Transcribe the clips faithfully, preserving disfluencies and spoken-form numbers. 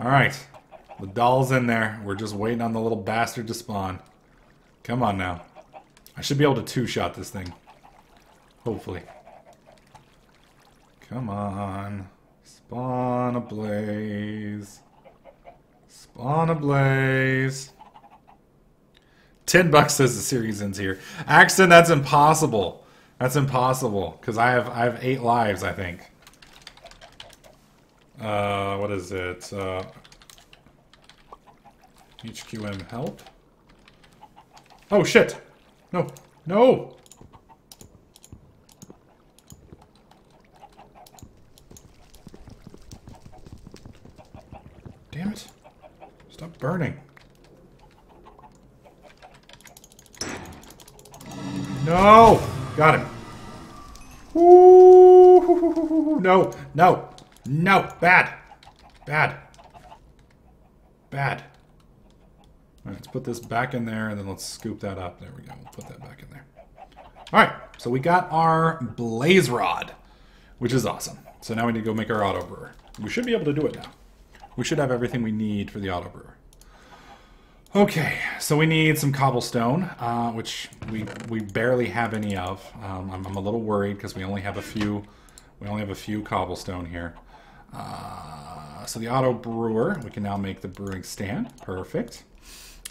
Alright. The doll's in there. We're just waiting on the little bastard to spawn. Come on now. I should be able to two-shot this thing. Hopefully. Come on. Spawn a blaze. Spawn a blaze. Ten bucks says the series ends here. Axton, that's impossible. That's impossible. Because I have I have eight lives, I think. Uh, what is it? Uh, H Q M help? Oh, shit! No. No! Damn it. Stop burning. No! Got him. Ooh, no, no, no. Bad. Bad. Bad. Alright, let's put this back in there, and then let's scoop that up. There we go. We'll put that back in there. Alright, so we got our blaze rod, which is awesome. So now we need to go make our auto brewer. We should be able to do it now. We should have everything we need for the auto brewer. Okay, so we need some cobblestone, uh, which we we barely have any of. Um, I'm, I'm a little worried because we only have a few. We only have a few cobblestone here. Uh, so the auto brewer, we can now make the brewing stand. Perfect.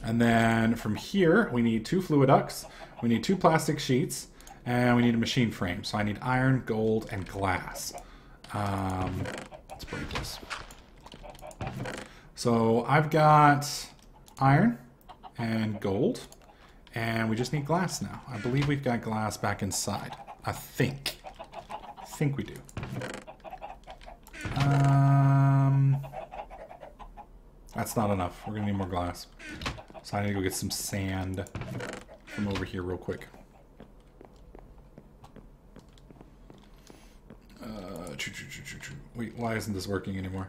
And then from here, we need two fluid ducts. We need two plastic sheets, and we need a machine frame. So I need iron, gold, and glass. Um, let's break this. So I've got iron and gold, and we just need glass now. I believe we've got glass back inside. I think. I think we do. Um, that's not enough. We're gonna need more glass. So I need to go get some sand from over here real quick. Uh, choo -choo -choo -choo -choo. Wait, why isn't this working anymore?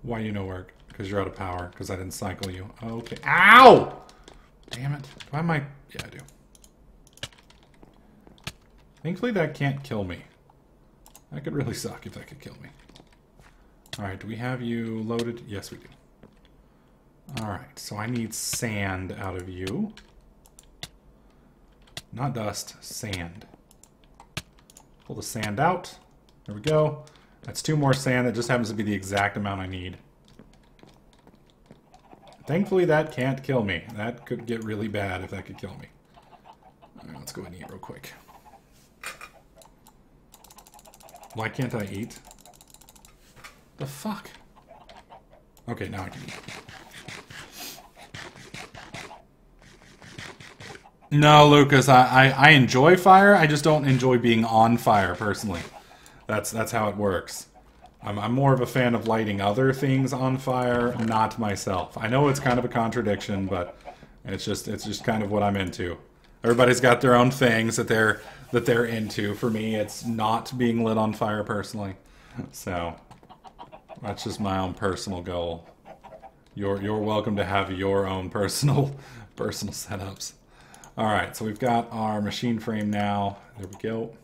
Why you no work? Because you're out of power. Because I didn't cycle you. Okay. Ow! Damn it. Why am I... Yeah, I do. Thankfully that can't kill me. That could really suck if that could kill me. Alright, do we have you loaded? Yes, we do. Alright, so I need sand out of you. Not dust. Sand. Pull the sand out. There we go. That's two more sand. That just happens to be the exact amount I need. Thankfully, that can't kill me. That could get really bad if that could kill me. All right, let's go ahead and eat real quick. Why can't I eat? The fuck? Okay, now I can eat. No, Lucas, I, I, I enjoy fire. I just don't enjoy being on fire, personally. That's, that's how it works. I'm, I'm more of a fan of lighting other things on fire, not myself. I know it's kind of a contradiction, but it's just it's just kind of what I'm into. Everybody's got their own things that they're that they're into. For me, it's not being lit on fire personally. So that's just my own personal goal. You're you're welcome to have your own personal personal setups. All right, so we've got our machine frame now. There we go.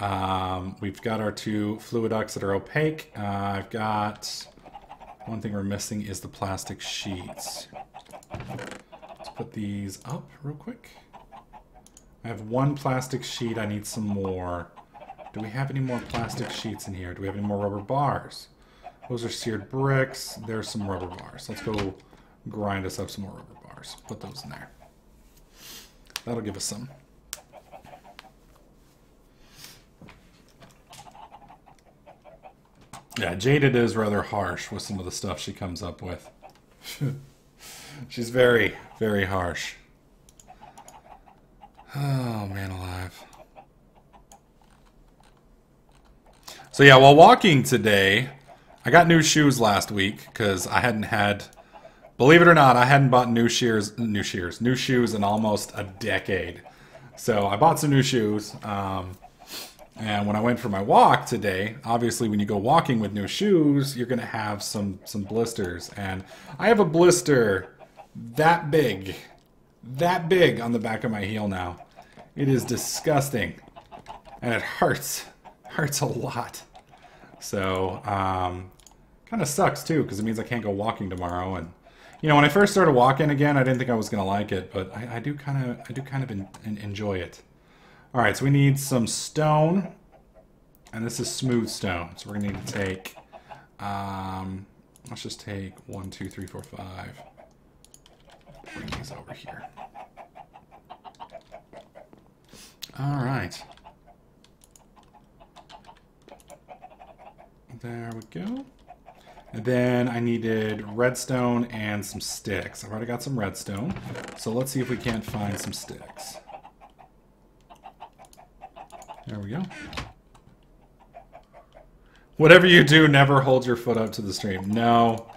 Um, we've got our two fluid ducts that are opaque. Uh, I've got one thing we're missing is the plastic sheets. Let's put these up real quick. I have one plastic sheet. I need some more. Do we have any more plastic sheets in here? Do we have any more rubber bars? Those are seared bricks. There's some rubber bars. Let's go grind us up some more rubber bars. Put those in there. That'll give us some. Yeah, Jaded is rather harsh with some of the stuff she comes up with. She's very, very harsh. Oh, man alive. So yeah, while walking today, I got new shoes last week because I hadn't had, believe it or not, I hadn't bought new shears, new shears, new shoes in almost a decade. So I bought some new shoes. Um, And when I went for my walk today, obviously when you go walking with new shoes, you're going to have some, some blisters. And I have a blister that big, that big on the back of my heel now. It is disgusting. And it hurts. Hurts a lot. So, um, Kind of sucks too, because it means I can't go walking tomorrow. And you know, when I first started walking again, I didn't think I was gonna like it, but I, I do kind of, I do kind of in, in, enjoy it. All right, so we need some stone, and this is smooth stone. So we're gonna need to take, um, let's just take one, two, three, four, five. Bring these over here. All right. There we go. And then I needed redstone and some sticks. I've already got some redstone, so let's see if we can't find some sticks. There we go. Whatever you do, never hold your foot up to the stream. No,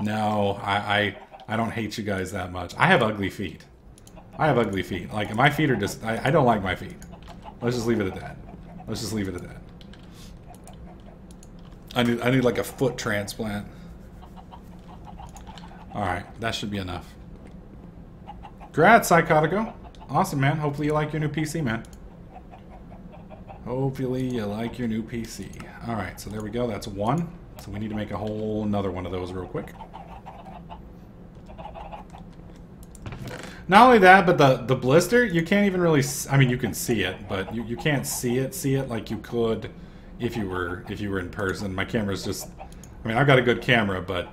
no, I, I, I don't hate you guys that much. I have ugly feet. I have ugly feet. Like, my feet are just, I, I don't like my feet. Let's just leave it at that. Let's just leave it at that. I need, I need like a foot transplant. Alright, that should be enough. Grad psychotico. Awesome, man. Hopefully you like your new P C, man. Hopefully you like your new P C. Alright, so there we go. That's one. So we need to make a whole another one of those real quick. Not only that, but the, the blister, you can't even really... I mean, you can see it, but you, you can't see it, see it like you could... If you were, if you were in person. My camera's just, I mean, I've got a good camera, but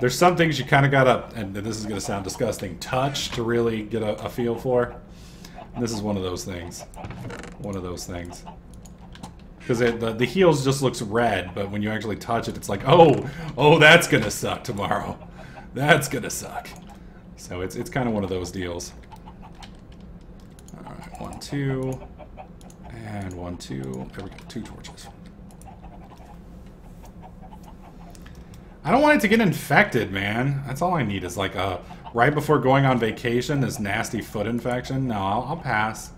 there's some things you kind of got up, and this is going to sound disgusting, touch to really get a, a feel for. And this is one of those things. One of those things. Because the, the heels just looks red, but when you actually touch it, it's like, oh, oh, that's going to suck tomorrow. That's going to suck. So it's, it's kind of one of those deals. All right, one, two... And one, two, there we go, two torches. I don't want it to get infected, man. That's all I need is like a, right before going on vacation, this nasty foot infection. No, I'll, I'll pass.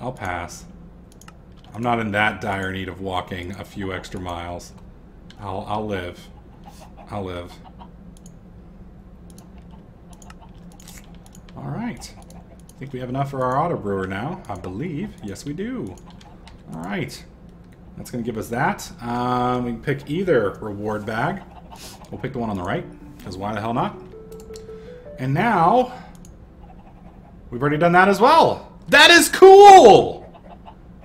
I'll pass. I'm not in that dire need of walking a few extra miles. I'll, I'll live. I'll live. All right. I think we have enough for our auto brewer now, I believe. Yes, we do. All right, that's going to give us that. Um, we can pick either reward bag. We'll pick the one on the right, because why the hell not? And now we've already done that as well. That is cool.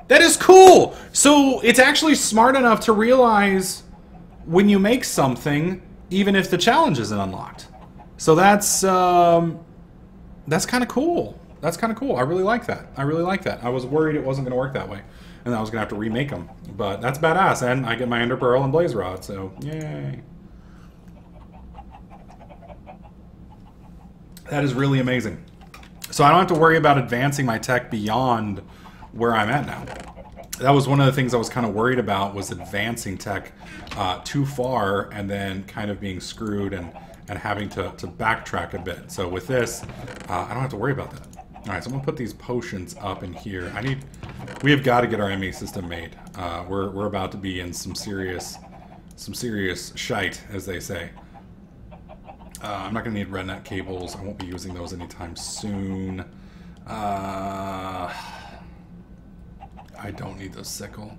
That is cool. So it's actually smart enough to realize when you make something, even if the challenge isn't unlocked. So that's um, that's kind of cool. That's kind of cool. I really like that. I really like that. I was worried it wasn't going to work that way, and I was going to have to remake them. But that's badass, and I get my Ender Pearl and Blaze Rod, so yay. That is really amazing. So I don't have to worry about advancing my tech beyond where I'm at now. That was one of the things I was kind of worried about, was advancing tech uh, too far and then kind of being screwed and, and having to, to backtrack a bit. So with this, uh, I don't have to worry about that. Alright, so I'm going to put these potions up in here. I need... We have got to get our M E system made. Uh, we're, we're about to be in some serious... Some serious shite, as they say. Uh, I'm not going to need redneck cables. I won't be using those anytime soon. Uh, I don't need the sickle.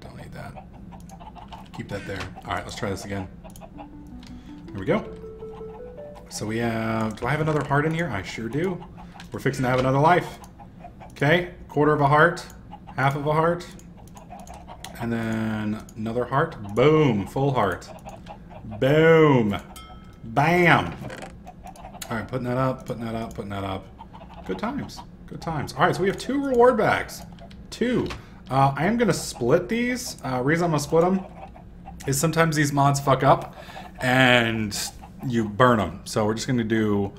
Don't need that. Keep that there. Alright, let's try this again. Here we go. So we have... Do I have another heart in here? I sure do. We're fixing to have another life. Okay, quarter of a heart, half of a heart, and then another heart. Boom, full heart. Boom. Bam. All right, putting that up, putting that up, putting that up. Good times, good times. All right, so we have two reward bags. Two. Uh, I am going to split these. Uh, reason I'm going to split them is sometimes these mods fuck up and you burn them. So we're just going to do...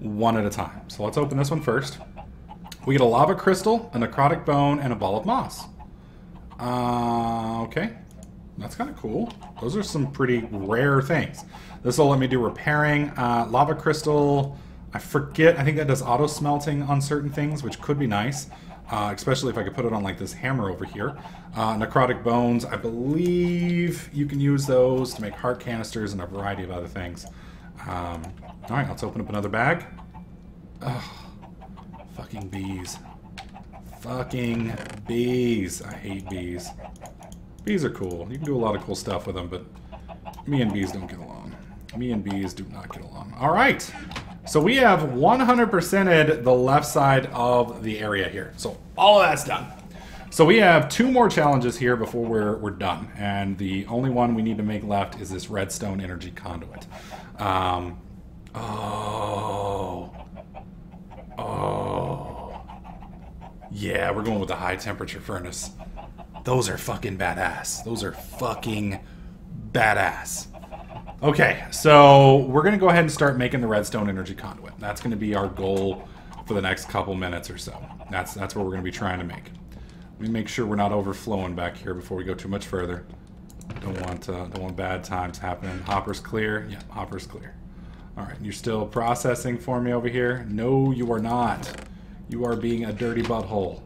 one at a time. So let's open this one first. We get a lava crystal, a necrotic bone, and a ball of moss. Uh, okay. That's kind of cool. Those are some pretty rare things. This will let me do repairing. Uh, lava crystal, I forget, I think that does auto smelting on certain things, which could be nice. Uh, especially if I could put it on like this hammer over here. Uh, necrotic bones, I believe you can use those to make heart canisters and a variety of other things. Um, Alright, let's open up another bag. Ugh. Fucking bees. Fucking bees. I hate bees. Bees are cool. You can do a lot of cool stuff with them, but Me and bees don't get along. Me and bees do not get along. All right. So we have one hundred percented the left side of the area here. So all of that's done. So we have two more challenges here before we're, we're done. And the only one we need to make left is this redstone energy conduit. Um, oh. Oh. Yeah, we're going with the high temperature furnace. Those are fucking badass. Those are fucking badass. Okay, so we're going to go ahead and start making the redstone energy conduit. That's going to be our goal for the next couple minutes or so. That's that's what we're going to be trying to make. We make sure we're not overflowing back here before we go too much further. Don't want uh, don't want bad times happening. Hopper's clear. Yeah, hopper's clear. All right, you're still processing for me over here? No, you are not. You are being a dirty butthole.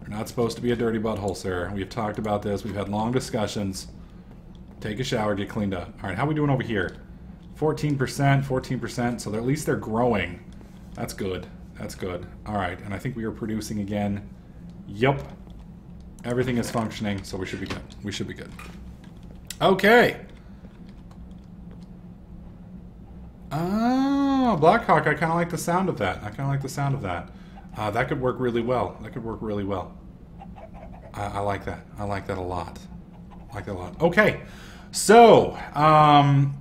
You're not supposed to be a dirty butthole, sir. We've talked about this. We've had long discussions. Take a shower, get cleaned up. All right, how are we doing over here? fourteen percent, fourteen percent, so at least they're growing. That's good, that's good. All right, and I think we are producing again. Yup, everything is functioning, so we should be good. We should be good. Okay. Oh, Blackhawk, I kind of like the sound of that. I kind of like the sound of that. Uh, that could work really well. That could work really well. I, I like that, I like that a lot. I like that a lot. Okay. So, um,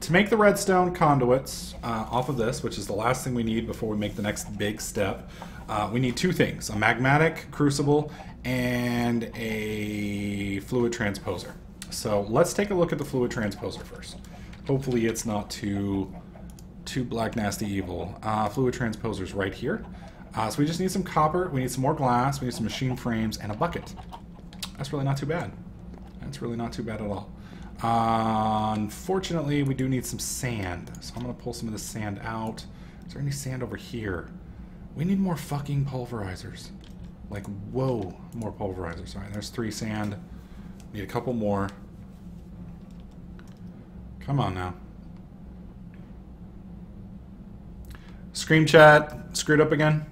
to make the redstone conduits uh, off of this, which is the last thing we need before we make the next big step, uh, we need two things, a magmatic crucible and a fluid transposer. So let's take a look at the fluid transposer first. Hopefully it's not too, too black, nasty, evil. Uh, fluid transposer's right here. Uh, so we just need some copper, we need some more glass, we need some machine frames, and a bucket. That's really not too bad. It's really not too bad at all. Uh, unfortunately, we do need some sand. So I'm going to pull some of the sand out. Is there any sand over here? We need more fucking pulverizers. Like, whoa, more pulverizers. All right, there's three sand. Need a couple more. Come on now. Scream chat. Screwed up again.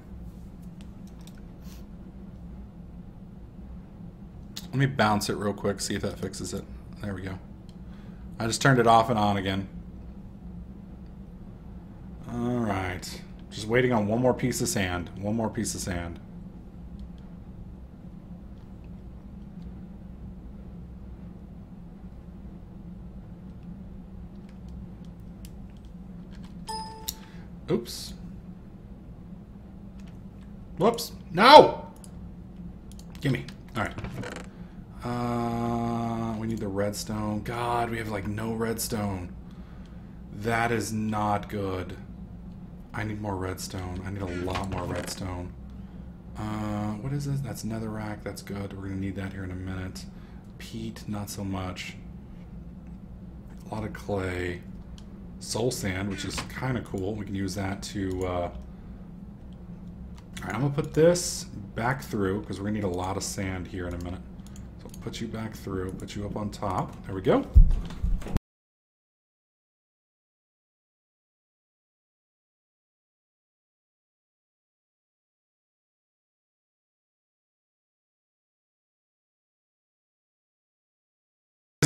Let me bounce it real quick, see if that fixes it. There we go. I just turned it off and on again. All right. Just waiting on one more piece of sand. One more piece of sand. Oops. Whoops. No! Gimme. All right. Uh, we need the redstone. God, we have like no redstone. That is not good. I need more redstone. I need a lot more redstone. Uh, what is this? That's netherrack. That's good. We're going to need that here in a minute. Peat, not so much. A lot of clay. Soul sand, which is kind of cool. We can use that to... Uh... Alright, I'm going to put this back through because we're going to need a lot of sand here in a minute. Put you back through, put you up on top. There we go.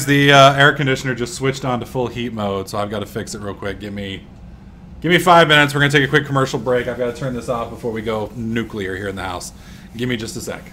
The uh, air conditioner just switched on to full heat mode, so I've got to fix it real quick. Give me, give me five minutes. We're going to take a quick commercial break. I've got to turn this off before we go nuclear here in the house. Give me just a sec.